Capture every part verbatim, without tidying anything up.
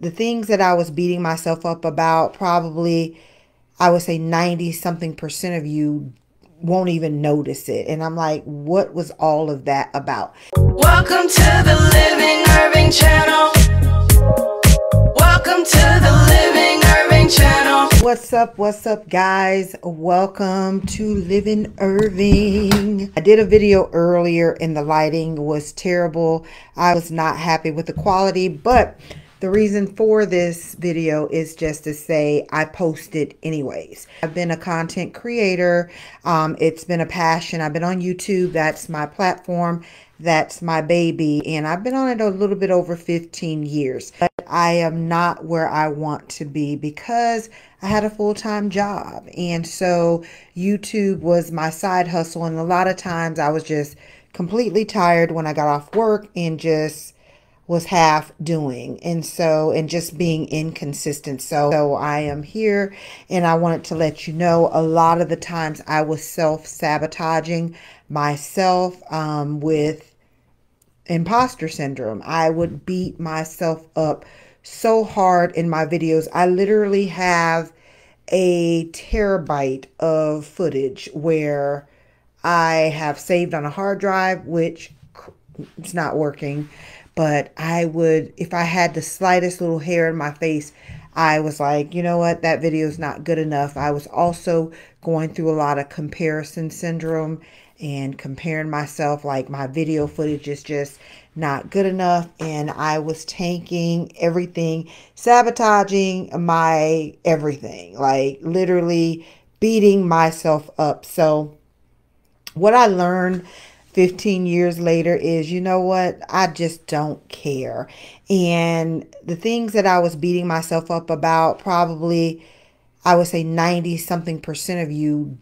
The things that I was beating myself up about, probably I would say ninety something percent of you won't even notice it. And I'm like, what was all of that about? Welcome to the Living Irving channel. Welcome to the Living Irving channel. What's up? What's up, guys? Welcome to Living Irving. I did a video earlier and the lighting was terrible. I was not happy with the quality, but the reason for this video is just to say I posted anyways. I've been a content creator. Um, it's been a passion. I've been on YouTube. That's my platform. That's my baby. And I've been on it a little bit over fifteen years. But I am not where I want to be because I had a full-time job. And so YouTube was my side hustle. And a lot of times I was just completely tired when I got off work and just was half doing, and so and just being inconsistent. So, so I am here, and I wanted to let you know a lot of the times I was self-sabotaging myself um, with imposter syndrome. I would beat myself up so hard in my videos. I literally have a terabyte of footage where I have saved on a hard drive, which it's not working. But I would, if I had the slightest little hair in my face, I was like, you know what, that video is not good enough. I was also going through a lot of comparison syndrome and comparing myself, like my video footage is just not good enough. And I was tanking everything, sabotaging my everything, like literally beating myself up. So what I learned fifteen years later is, you know what, I just don't care. And the things that I was beating myself up about, probably I would say ninety something percent of you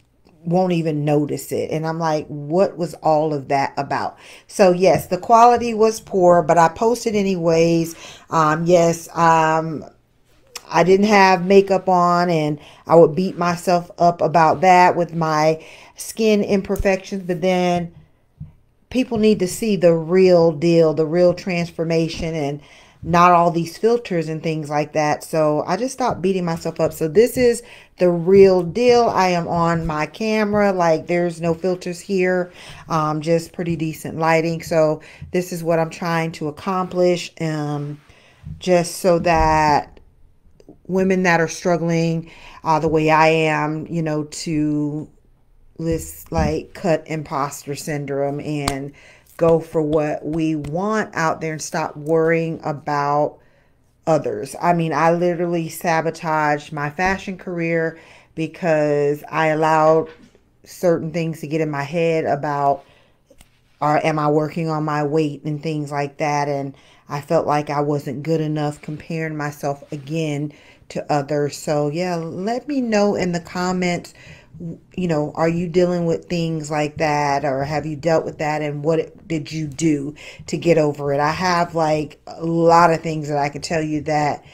won't even notice it. And I'm like, what was all of that about? So yes, the quality was poor, but I posted anyways. Um, yes, um, I didn't have makeup on, and I would beat myself up about that with my skin imperfections. But then people need to see the real deal, the real transformation, and not all these filters and things like that. So I just stopped beating myself up. So this is the real deal. I am on my camera. Like, there's no filters here. Um, just pretty decent lighting. So this is what I'm trying to accomplish. Um, just so that women that are struggling uh, the way I am, you know, to let's like cut imposter syndrome and go for what we want out there and stop worrying about others. I mean, I literally sabotaged my fashion career because I allowed certain things to get in my head about, or am I working on my weight and things like that. And I felt like I wasn't good enough, comparing myself again to others. So yeah, let me know in the comments, you know, are you dealing with things like that, or have you dealt with that, and what did you do to get over it? I have like a lot of things that I could tell you that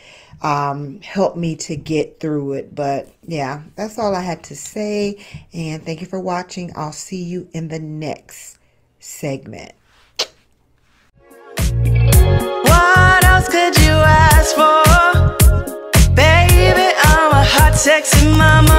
um, helped me to get through it. But yeah, that's all I had to say. And thank you for watching. I'll see you in the next segment. What else could you ask for? Baby, I'm a hot, sexy mama.